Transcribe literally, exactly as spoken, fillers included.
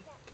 too.